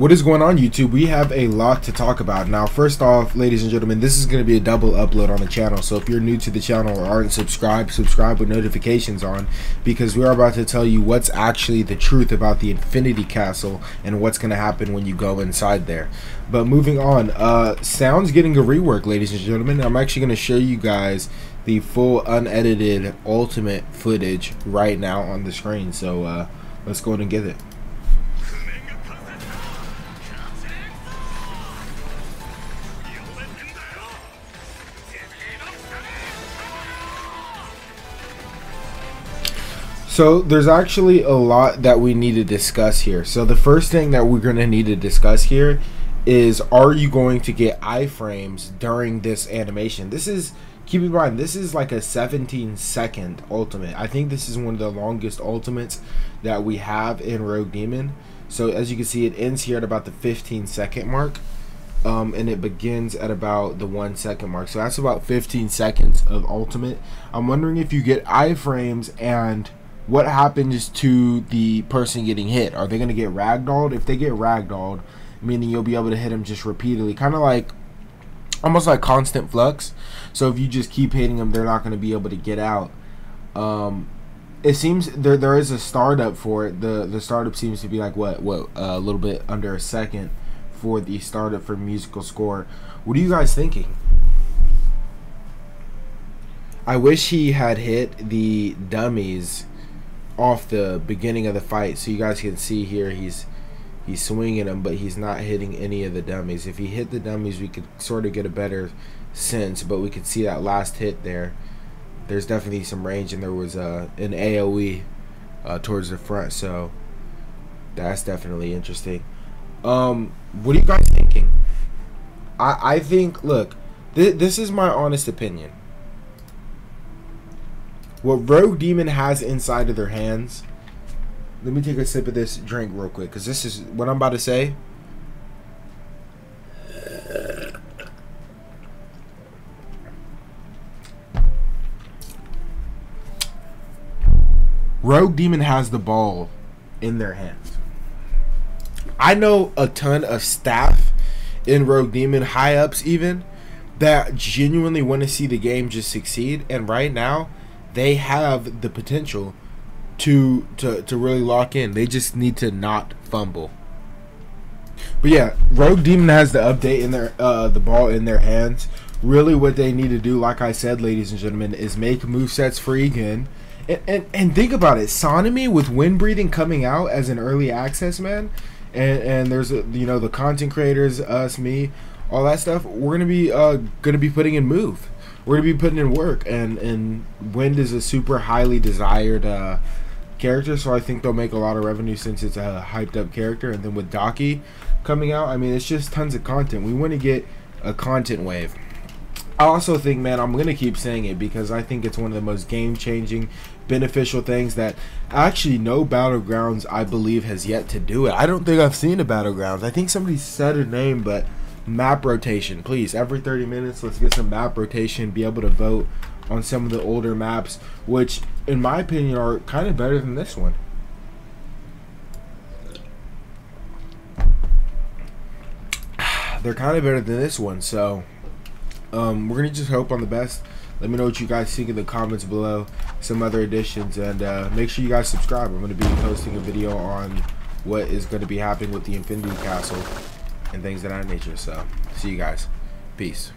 What is going on, YouTube? We have a lot to talk about. Now, first off, ladies and gentlemen, this is going to be a double upload on the channel. So if you're new to the channel or aren't subscribed, subscribe with notifications on, because we are about to tell you what's actually the truth about the Infinity Castle and what's going to happen when you go inside there. But moving on, sound's getting a rework, ladies and gentlemen. I'm actually going to show you guys the full unedited ultimate footage right now on the screen. So let's go ahead and get it. So there's actually a lot that we need to discuss here. So the first thing that we're going to need to discuss here is, are you going to get iframes during this animation? This is, keep in mind, this is like a 17-second ultimate. I think this is one of the longest ultimates that we have in Rogue Demon. So as you can see, it ends here at about the 15-second mark, and it begins at about the 1 second mark. So that's about 15 seconds of ultimate. I'm wondering if you get iframes and what happens to the person getting hit. Are they going to get ragdolled? If they get ragdolled, meaning you'll be able to hit them just repeatedly, kind of like almost like constant flux. So if you just keep hitting them, they're not going to be able to get out. It seems there is a startup for it. The startup seems to be like what a little bit under a second for the startup for Musical Score. What are you guys thinking? I wish he had hit the dummies off the beginning of the fight, so you guys can see here he's swinging them, but he's not hitting any of the dummies. If he hit the dummies, we could sort of get a better sense, but we could see that last hit there. There's definitely some range, and there was an AoE towards the front, so that's definitely interesting. What are you guys thinking? I think, look, this is my honest opinion. What Rogue Demon has inside of their hands, let me take a sip of this drink real quick, because this is what I'm about to say. Rogue Demon has the ball in their hands. I know a ton of staff in Rogue Demon, high ups even, that genuinely want to see the game just succeed, and right now they have the potential to really lock in. They just need to not fumble. But yeah, Rogue Demon has the update in their the ball in their hands. Really, what they need to do, like I said, ladies and gentlemen, is make movesets free again. And think about it, Sonemi with Wind Breathing coming out as an early access, man. And there's you know, the content creators, us, me, all that stuff. We're gonna be putting in move. We're gonna be putting in work, and Wind is a super highly desired character, so I think they'll make a lot of revenue since it's a hyped up character. And then with Daki coming out, I mean, it's just tons of content. We want to get a content wave. I also think, man, I'm gonna keep saying it because I think it's one of the most game-changing, beneficial things that actually no Battlegrounds I believe has yet to do it. I don't think I've seen a Battlegrounds. I think somebody said a name, but map rotation, please. Every 30 minutes, let's get some map rotation, be able to vote on some of the older maps, which in my opinion are kind of better than this one. They're kind of better than this one, so we're gonna just hope on the best. Let me know what you guys think in the comments below, some other additions, and make sure you guys subscribe. I'm gonna be posting a video on what is going to be happening with the Infinity Castle and things of that nature. So, see you guys. Peace.